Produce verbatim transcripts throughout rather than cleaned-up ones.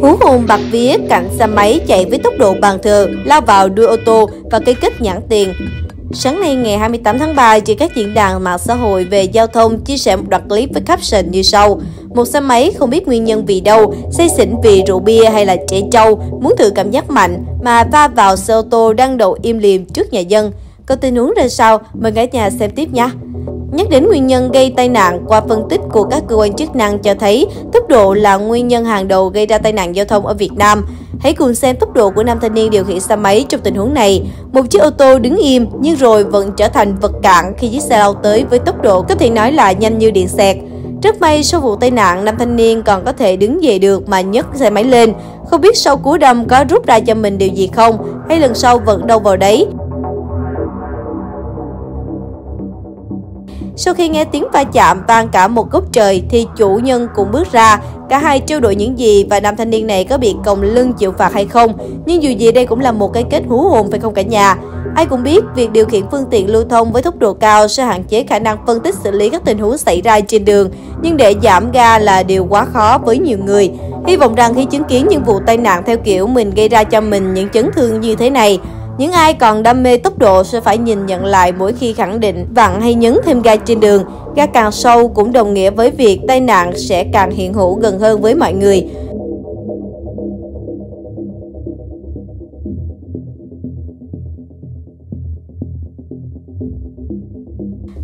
Hú hồn bạc vía cản xe máy chạy với tốc độ bàn thường, lao vào đuôi ô tô và cây kích nhãn tiền. Sáng nay ngày hai mươi tám tháng ba, trên các diễn đàn mạng xã hội về giao thông chia sẻ một đoạn clip với caption như sau: một xe máy không biết nguyên nhân vì đâu, say xỉn vì rượu bia hay là trẻ trâu, muốn thử cảm giác mạnh mà va vào xe ô tô đang đậu im lìm trước nhà dân. Có tình huống ra sao? Mời cả nhà xem tiếp nhé. Nhắc đến nguyên nhân gây tai nạn, qua phân tích của các cơ quan chức năng cho thấy tốc độ là nguyên nhân hàng đầu gây ra tai nạn giao thông ở Việt Nam. Hãy cùng xem tốc độ của nam thanh niên điều khiển xe máy trong tình huống này. Một chiếc ô tô đứng im nhưng rồi vẫn trở thành vật cản khi chiếc xe lao tới với tốc độ có thể nói là nhanh như điện xẹt. Rất may sau vụ tai nạn, nam thanh niên còn có thể đứng dậy được mà nhấc xe máy lên. Không biết sau cú đâm có rút ra cho mình điều gì không, hay lần sau vẫn đâu vào đấy. Sau khi nghe tiếng va chạm vang cả một góc trời thì chủ nhân cũng bước ra. Cả hai trao đổi những gì và nam thanh niên này có bị còng lưng chịu phạt hay không. Nhưng dù gì đây cũng là một cái kết hú hồn phải không cả nhà. Ai cũng biết việc điều khiển phương tiện lưu thông với tốc độ cao sẽ hạn chế khả năng phân tích xử lý các tình huống xảy ra trên đường. Nhưng để giảm ga là điều quá khó với nhiều người. Hy vọng rằng khi chứng kiến những vụ tai nạn theo kiểu mình gây ra cho mình những chấn thương như thế này, những ai còn đam mê tốc độ sẽ phải nhìn nhận lại mỗi khi khẳng định vặn hay nhấn thêm ga trên đường. Ga càng sâu cũng đồng nghĩa với việc tai nạn sẽ càng hiện hữu gần hơn với mọi người.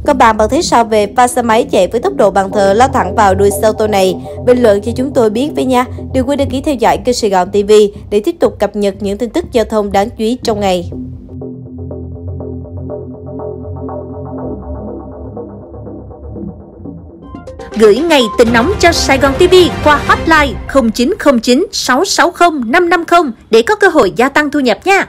Các bạn bạn thấy sao về pha xe máy chạy với tốc độ bàn thờ lao thẳng vào đuôi xe ô tô này? Bình luận cho chúng tôi biết với nha. Đừng quên đăng ký theo dõi kênh Sài Gòn ti vi để tiếp tục cập nhật những tin tức giao thông đáng chú ý trong ngày. Gửi ngày tin nóng cho Sài Gòn ti vi qua hotline không chín không chín sáu sáu không năm năm không để có cơ hội gia tăng thu nhập nha.